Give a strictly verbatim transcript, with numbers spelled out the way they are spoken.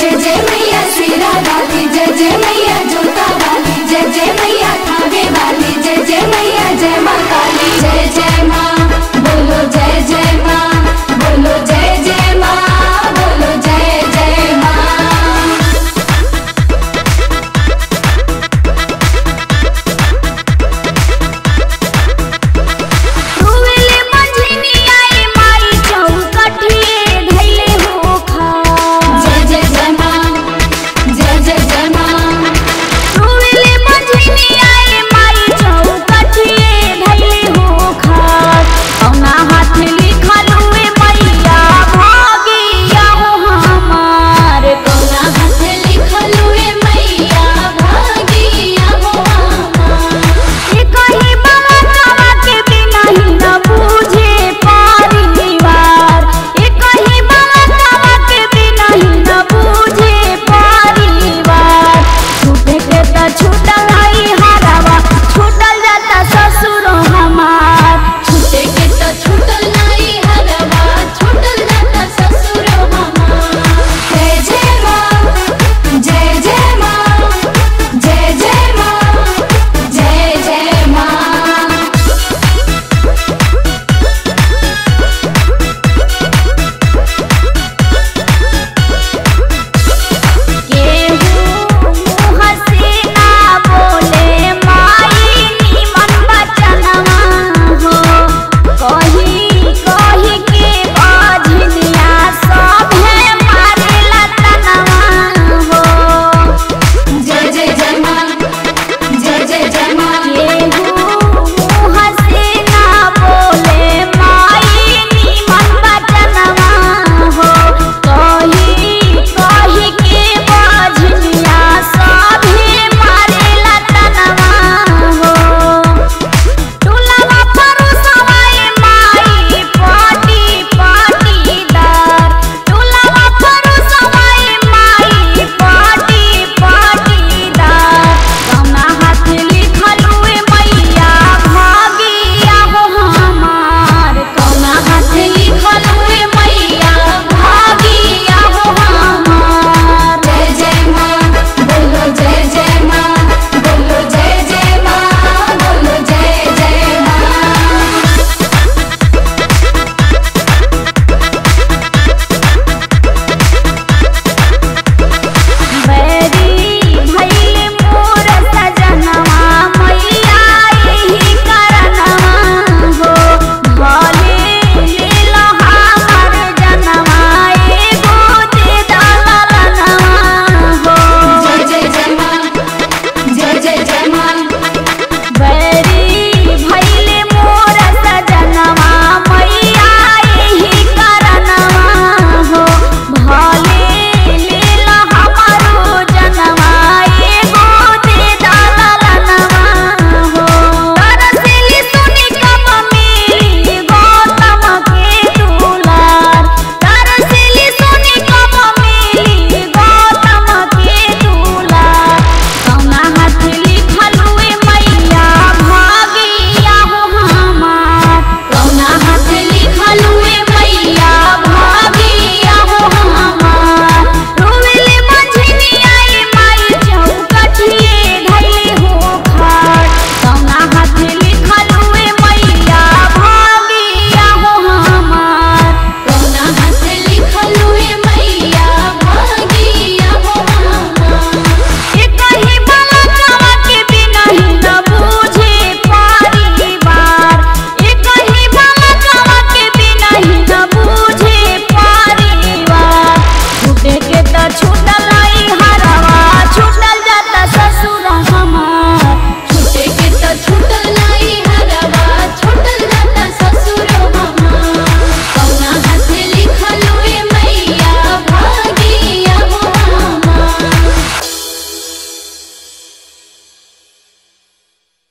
जय जय मैया श्री राधा की, जय जय मैया।